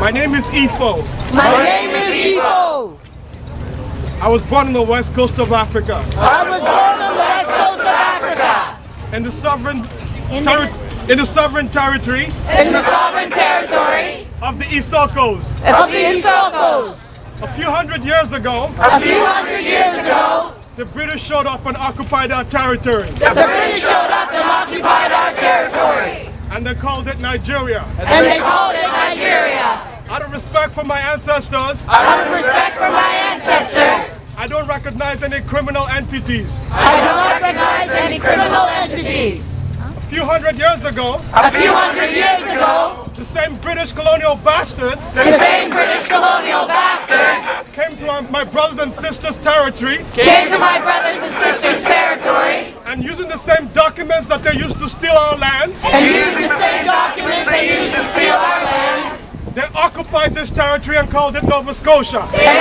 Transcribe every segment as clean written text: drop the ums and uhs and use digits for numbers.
My name is Ifo. My name is Ifo. I was born on the west coast of Africa. I was born on the west coast of Africa. In the sovereign territory of the Isokos. A few hundred years ago. The British showed up and occupied our territory. And they called it Nigeria. Out of respect for my ancestors. I don't recognize any criminal entities. A few hundred years ago. The same British colonial bastards. Came to my brothers and sisters' territory. And using the same documents that they used to steal our lands. They occupied this territory and called it Nova Scotia. Yay! Yay!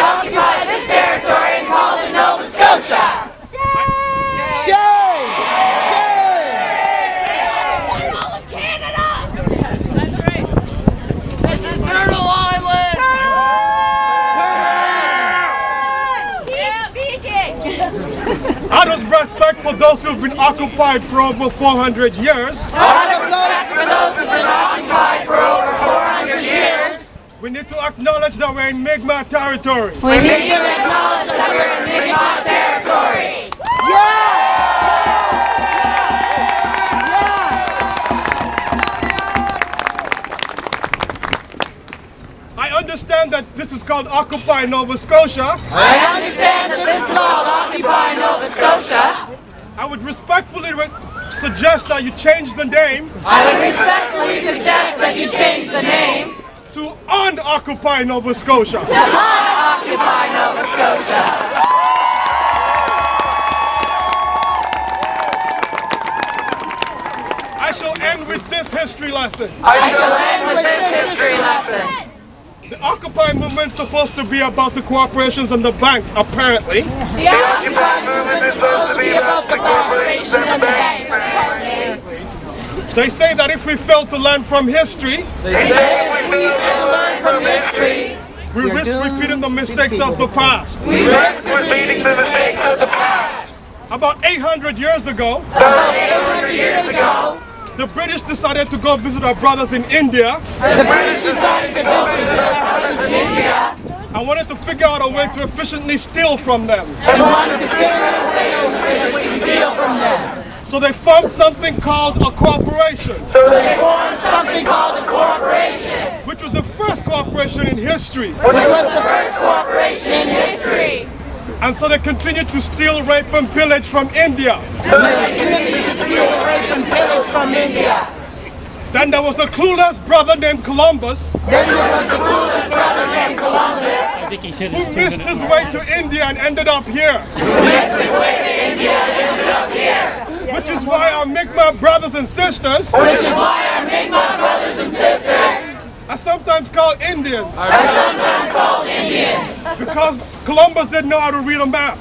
All of Canada! That's right. This is Turtle Island! Turtle! Keep speaking! Out of respect for those who've been occupied for over 400 years. We need to acknowledge that we're in Mi'kmaq territory. I understand that this is called Occupy Nova Scotia. I would respectfully suggest that you change the name. To Unoccupy Nova Scotia. I shall end with this history lesson. The Occupy movement is supposed to be about the corporations and the banks, apparently. They say that if we fail to learn from history, we risk repeating the mistakes of the past. About 800 years ago, the British decided to go visit our brothers in India. I wanted to figure out a way to efficiently steal from them. So they formed something called a corporation. Which was the first corporation in history. And so they continued to steal, rape and pillage from India. Then there was a clueless brother named Columbus. Who missed his way to India and ended up here. Which is why our Mi'kmaq brothers and sisters are sometimes called Indians. Because Columbus didn't know how to read a map.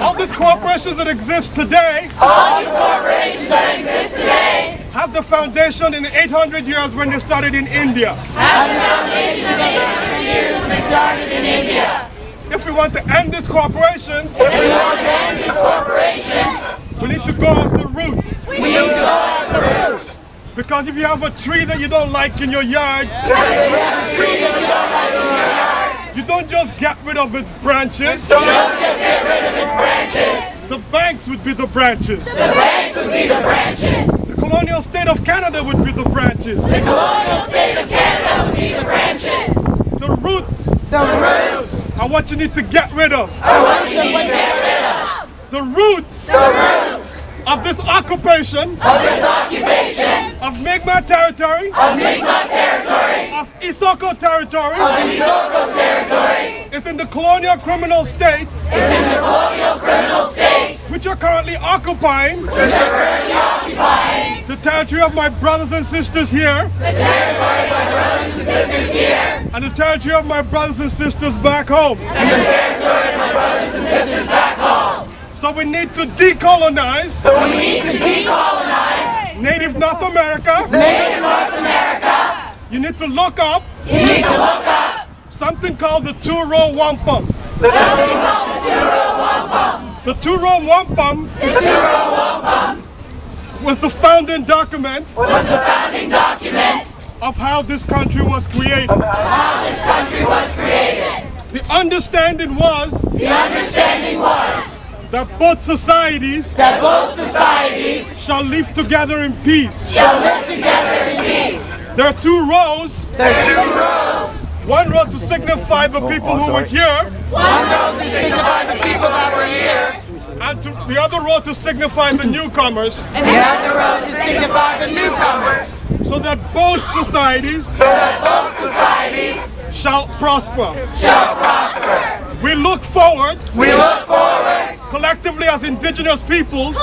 All these corporations that exist today have the foundation in the 800 years when they started in India. If we want to end these corporations, we need to go at the root. Because if you have a tree that you don't like in your yard, you don't just get rid of its branches. The banks would be the branches. The colonial state of Canada would be the branches. The roots. Are what you need to get rid of. The roots. Of this occupation. Of Mi'kmaq territory. Of Isoko territory. It's in the colonial criminal states. Which are currently occupying. The territory of my brothers and sisters here. And the territory of my brothers and sisters back home. So we need to decolonize. Native North America. Native North America. You need to look up. You need to look up. Something called the Two Row Wampum. Something called the Two Row Wampum. The Two Row Wampum. The Two Row Wampum. Was the founding document. Was the founding document. Of how this country was created. Of how this country was created. The understanding was. The understanding was. That both societies shall live together in peace. Shall live together in peace. There are two rows. There are two rows. One row to signify the people who were here. One row to signify the people that were here. And the other row to signify the newcomers. And the other row to signify the newcomers. So that both societies. So that both societies shall prosper. Shall prosper. We look forward. We look forward. Collectively as indigenous peoples, to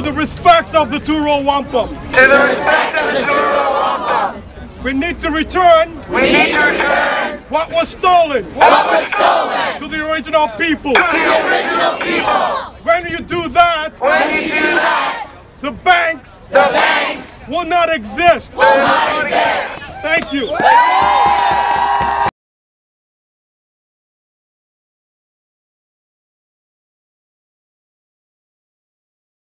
the respect of the two-row wampum. To the respect of the two-row wampum. We need to return. We need to return what was stolen. What was stolen to the original people. To the original people. When you do that. When you do that. The banks. The banks will not exist. Will not exist. Thank you.